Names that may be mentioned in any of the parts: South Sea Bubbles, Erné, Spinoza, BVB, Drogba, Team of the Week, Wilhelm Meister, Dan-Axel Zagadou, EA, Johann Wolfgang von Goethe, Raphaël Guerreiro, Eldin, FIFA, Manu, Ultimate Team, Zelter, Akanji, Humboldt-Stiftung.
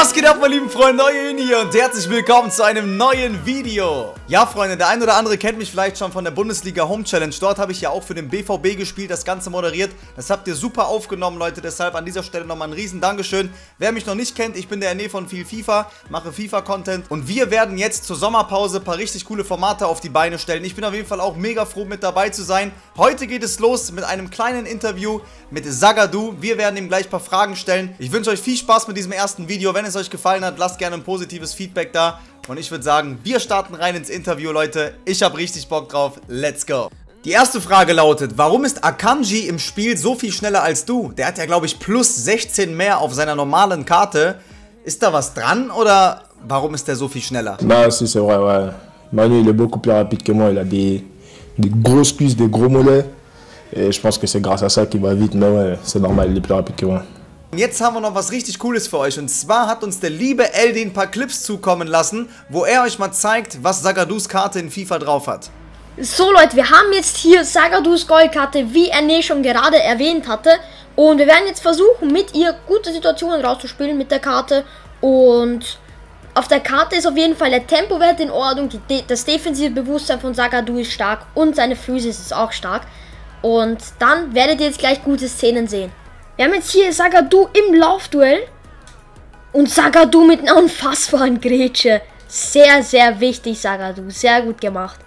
Was geht ab, meine lieben Freunde, Eldin hier und herzlich willkommen zu einem neuen Video. Ja, Freunde, der ein oder andere kennt mich vielleicht schon von der Bundesliga Home Challenge. Dort habe ich ja auch für den BVB gespielt, das Ganze moderiert. Das habt ihr super aufgenommen, Leute, deshalb an dieser Stelle nochmal ein riesen Dankeschön. Wer mich noch nicht kennt, ich bin der Ernè von viel FIFA, mache FIFA-Content. Und wir werden jetzt zur Sommerpause ein paar richtig coole Formate auf die Beine stellen. Ich bin auf jeden Fall auch mega froh, mit dabei zu sein. Heute geht es los mit einem kleinen Interview mit Zagadou. Wir werden ihm gleich ein paar Fragen stellen. Ich wünsche euch viel Spaß mit diesem ersten Video. Wenn es euch gefallen hat, lasst gerne ein positives Feedback da. Und ich würde sagen, wir starten rein ins Interview, Leute. Ich habe richtig Bock drauf. Let's go. Die erste Frage lautet, warum ist Akanji im Spiel so viel schneller als du? Der hat ja, glaube ich, plus 16 mehr auf seiner normalen Karte. Ist da was dran oder warum ist der so viel schneller? Bah, si, c'est vrai, ouais. Manu, il est beaucoup plus rapide que moi. Il a des grosses cuisses, des gros mollets. Et je pense que c'est grâce à ça qu'il va vite. Mais ouais, c'est normal, il est plus rapide que moi. Und jetzt haben wir noch was richtig Cooles für euch, und zwar hat uns der liebe Eldin ein paar Clips zukommen lassen, wo er euch mal zeigt, was Zagadous Karte in FIFA drauf hat. So Leute, wir haben jetzt hier Zagadous Goldkarte, wie Ernè schon gerade erwähnt hatte, und wir werden jetzt versuchen, mit ihr gute Situationen rauszuspielen mit der Karte. Und auf der Karte ist auf jeden Fall der Tempowert in Ordnung, das defensive Bewusstsein von Zagadou ist stark und seine Physis ist auch stark, und dann werdet ihr jetzt gleich gute Szenen sehen. Wir haben jetzt hier Zagadou im Laufduell und Zagadou mit einer unfassbaren Grätsche. Sehr, sehr wichtig, Zagadou. Sehr gut gemacht.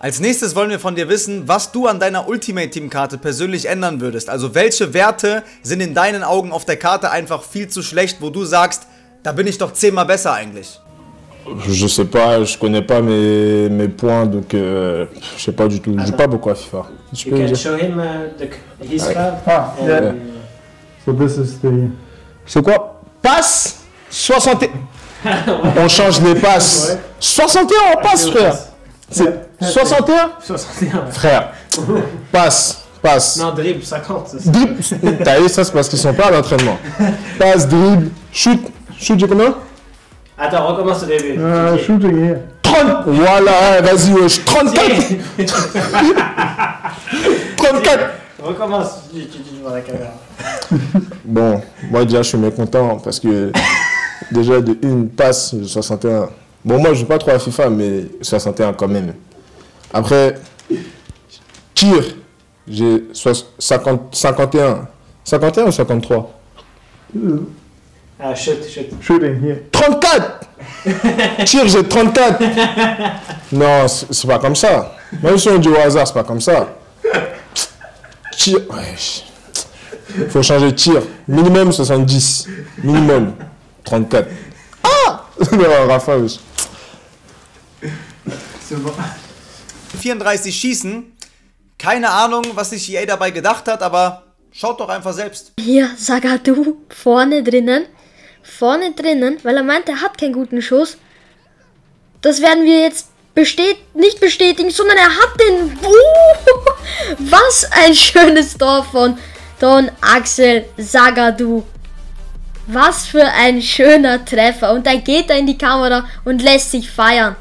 Als nächstes wollen wir von dir wissen, was du an deiner Ultimate Team Karte persönlich ändern würdest. Also welche Werte sind in deinen Augen auf der Karte einfach viel zu schlecht, wo du sagst, da bin ich doch 10-mal besser eigentlich. Je sais pas, je connais pas mes points, donc je sais pas du tout. Je joue pas beaucoup à FIFA. Tu peux show him his card. Ah, c'est quoi? Passe 61. On change les passes. 61 passe, frère. C'est 61. 61. Frère. Passe. Passe. Non, dribble 50. Dribble. T'as vu, ça c'est parce qu'ils sont pas à l'entraînement. Passe, dribble, shoot. Shoot, j'ai combien? Attends, recommence au début. Okay. Shoot again. 30. Voilà, vas-y, wesh. 34. 34. Recommence, tu dis devant la caméra. Bon, moi déjà, je suis mécontent parce que déjà de une passe, 61. Bon, moi, je joue pas trop à FIFA, mais 61 quand même. Après, tir, j'ai 51. 51 ou 53 Ah, shooting here. 34. Tire, j'ai 34. Non, c'est pas comme ça. Même si on dit au hasard, c'est pas comme ça. Tire. Ouais. Faut changer tir. Minimum 70. Minimum 34. Ah Raphaël. C'est bon. 34 schießen. Keine Ahnung, was sich EA dabei gedacht hat, aber schaut doch einfach selbst. Hier, Zagadou vorne drinnen. Vorne drinnen, weil er meint, er hat keinen guten Schuss. Das werden wir jetzt nicht bestätigen, sondern er hat den... was ein schönes Tor von Dan-Axel Zagadou. Was für ein schöner Treffer. Und dann geht er in die Kamera und lässt sich feiern.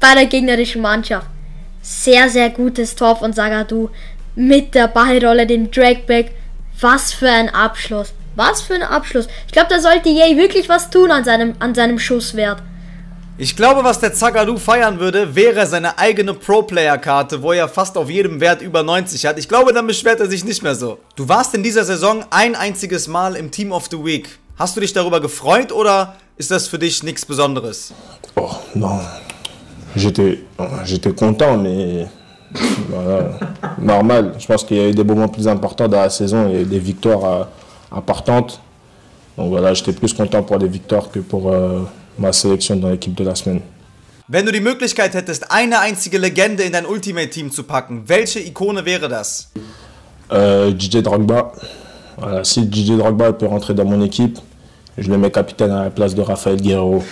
Bei der gegnerischen Mannschaft. Sehr, sehr gutes Tor von Zagadou. Mit der Ballrolle, dem Dragback. Was für ein Abschluss. Was für ein Abschluss. Ich glaube, da sollte EA wirklich was tun an seinem Schusswert. Ich glaube, was der Zagadou feiern würde, wäre seine eigene Pro-Player-Karte, wo er fast auf jedem Wert über 90 hat. Ich glaube, dann beschwert er sich nicht mehr so. Du warst in dieser Saison ein einziges Mal im Team of the Week. Hast du dich darüber gefreut oder ist das für dich nichts Besonderes? Oh, non. J'étais content, mais... Voilà. Normal. Je pense qu'il y a eu des moments plus importants dans la saison et des victoires importantes. Donc voilà, j'étais plus content pour les victoires que pour ma sélection dans l'équipe de la semaine. Wenn du die Möglichkeit hättest, eine einzige Legende in dein Ultimate Team zu packen, welche Ikone wäre das? DJ Drogba. Voilà, si DJ Drogba peut rentrer dans mon équipe, je le mets capitaine à la place de Raphaël Guerreiro.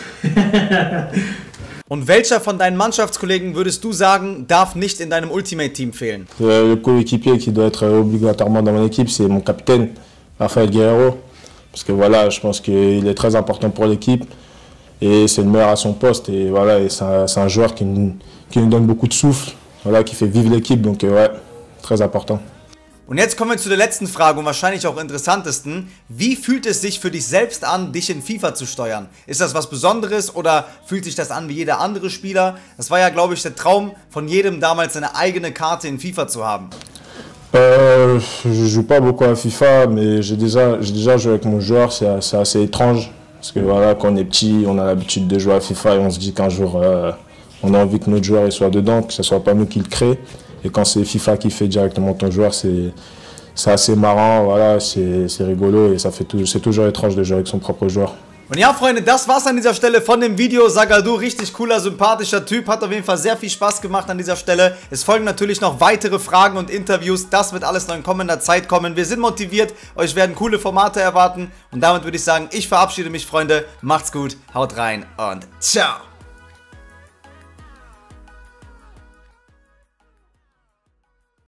Und welcher von deinen Mannschaftskollegen würdest du sagen, darf nicht in deinem Ultimate-Team fehlen? Le coéquipier qui doit être obligatoirement dans mon équipe, c'est mon capitaine, Raphaël Guerreiro. Parce que voilà, je pense qu'il est très important pour l'équipe et c'est le meilleur à son poste. Et voilà, et c'est un joueur qui nous donne beaucoup de souffle, voilà, qui fait vivre l'équipe, donc ouais, très important. Und jetzt kommen wir zu der letzten Frage und wahrscheinlich auch interessantesten. Wie fühlt es sich für dich selbst an, dich in FIFA zu steuern? Ist das was Besonderes oder fühlt sich das an wie jeder andere Spieler? Das war ja, glaube ich, der Traum von jedem damals, seine eigene Karte in FIFA zu haben. Je joue pas beaucoup à FIFA, mais j'ai déjà joué avec mon joueur. C'est assez étrange parce que voilà, quand on est petit, on a l'habitude de jouer à FIFA et on se dit qu'un jour on a envie que notre joueur soit dedans, que ce soit pas nous qui le crée. Et quand c'est FIFA qui fait directement ton joueur, c'est assez marrant, voilà, c'est rigolo et ça fait c'est toujours étrange de jouer avec son propre joueur. Und ja, Freunde, das war's an dieser Stelle von dem Video. Zagadou, richtig cooler, sympathischer Typ, hat auf jeden Fall sehr viel Spaß gemacht an dieser Stelle. Es folgen natürlich noch weitere Fragen und Interviews, das wird alles noch in kommender Zeit kommen. Wir sind motiviert, euch werden coole Formate erwarten und damit würde ich sagen, ich verabschiede mich, Freunde, macht's gut, haut rein und ciao.